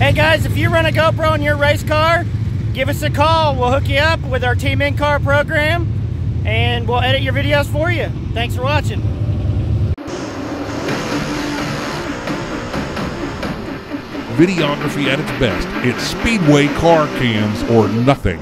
Hey guys, if you run a GoPro in your race car, give us a call. We'll hook you up with our Team In-Car program and we'll edit your videos for you. Thanks for watching. Videography at its best. It's Speedway Car Cams or nothing.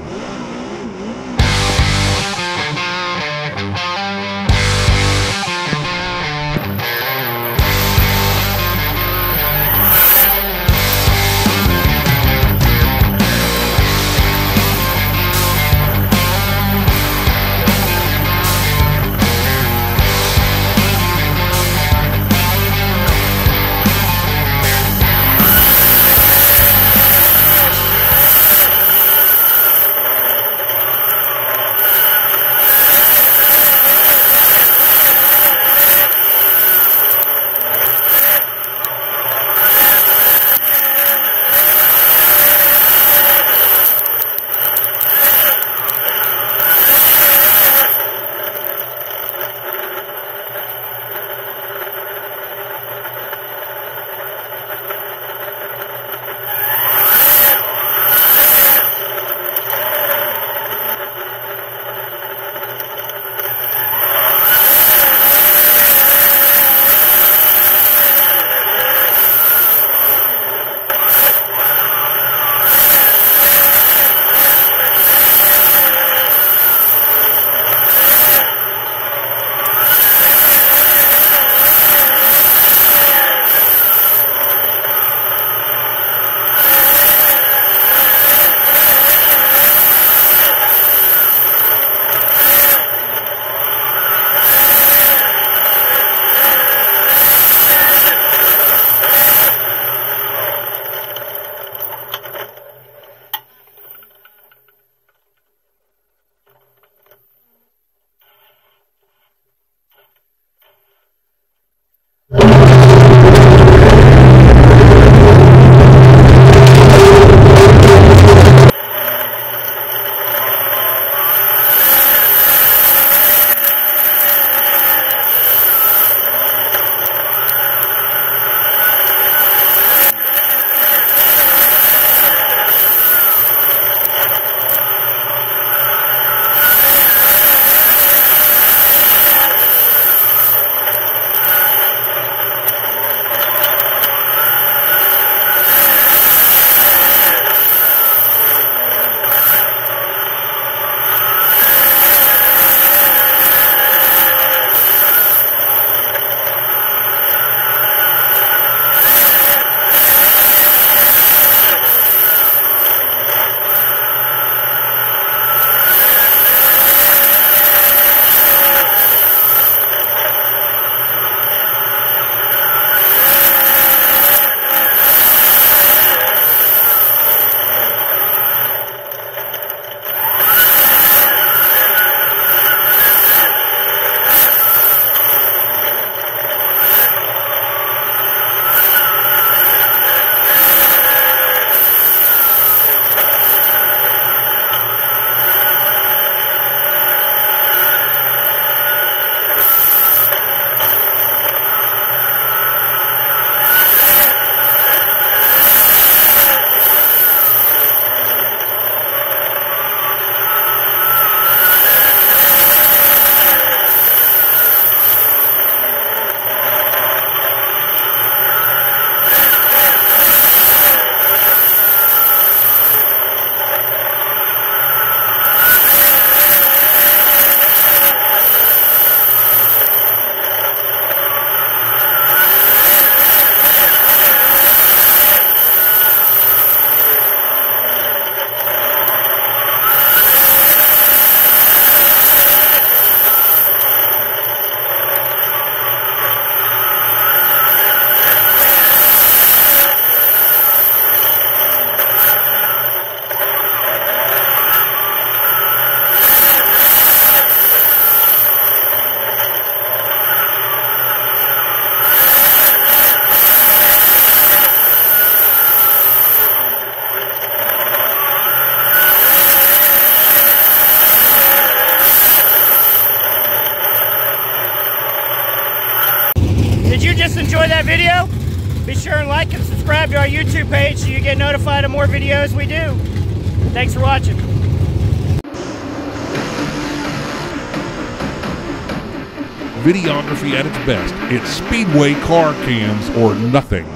sure and like and subscribe to our YouTube page so you get notified of more videos we do. Thanks for watching. Videography at its best. It's Speedway Car Cams or nothing.